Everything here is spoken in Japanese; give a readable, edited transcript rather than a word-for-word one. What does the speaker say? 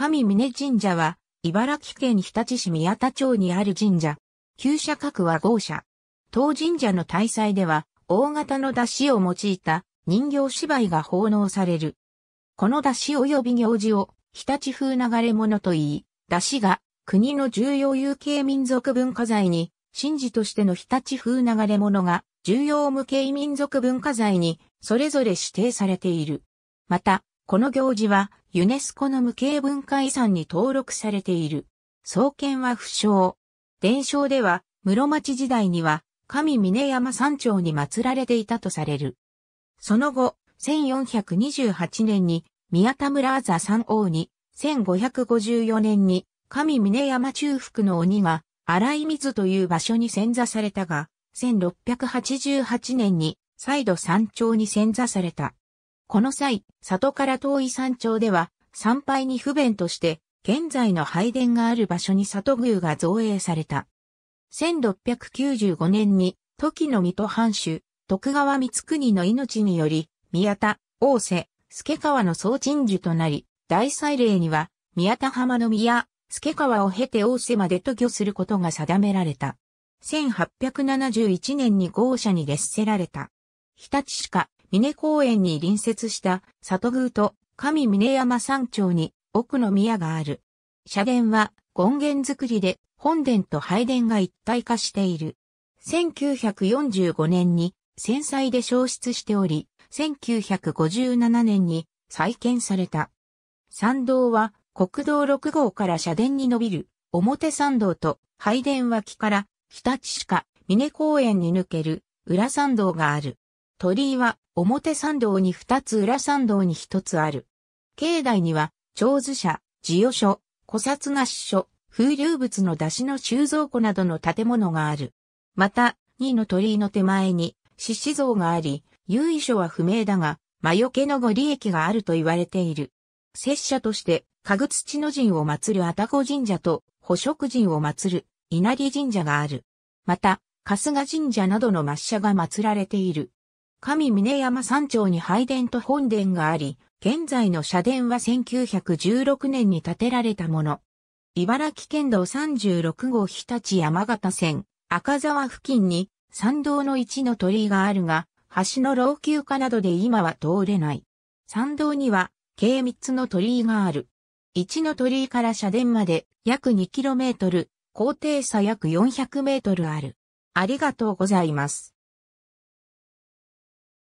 神峯神社は、茨城県日立市宮田町にある神社。旧社格は郷社。当神社の大祭では、大型の山車を用いた人形芝居が奉納される。この山車及び行事を、日立風流れ物と言い、山車が国の重要有形民族文化財に、神事としての日立風流れ物が重要無形民族文化財に、それぞれ指定されている。また、この行事は、ユネスコの無形文化遺産に登録されている。創建は不詳。伝承では、室町時代には、神峰山山頂に祀られていたとされる。その後、1428年に、宮田村あざ山王に、1554年に、神峰山中腹の鬼が、洗い水という場所に遷座されたが、1688年に、再度山頂に遷座された。この際、里から遠い山頂では、参拝に不便として、現在の拝殿がある場所に里宮が造営された。1695年に、時の水戸藩主、徳川光圀の命により、宮田、大瀬、助川の総鎮守となり、大祭礼には、宮田浜の宮、助川を経て大瀬までと御することが定められた。1871年に郷社に列せられた。日立市下峰公園に隣接した里宮と神峰山山頂に奥の宮がある。社殿は権現造りで本殿と拝殿が一体化している。1945年に戦災で焼失しており、1957年に再建された。参道は国道6号から社殿に伸びる表参道と拝殿脇から日立市下峰公園に抜ける裏参道がある。鳥居は表参道に2つ裏参道に1つある。境内には、長寿社、事与所、古刹菓子所、風流物の出しの収蔵庫などの建物がある。また、二の鳥居の手前に、獅子像があり、由緒は不明だが、魔除けの御利益があると言われている。摂社として、加具土の神を祀る愛宕神社と、保食神を祀る稲荷神社がある。また、春日神社などの末社が祀られている。神峰山山頂に拝殿と本殿があり、現在の社殿は1916年に建てられたもの。茨城県道36号日立山形線、赤沢付近に参道の一の鳥居があるが、橋の老朽化などで今は通れない。参道には計3つの鳥居がある。一の鳥居から社殿まで約 2km、高低差約 400m ある。ありがとうございます。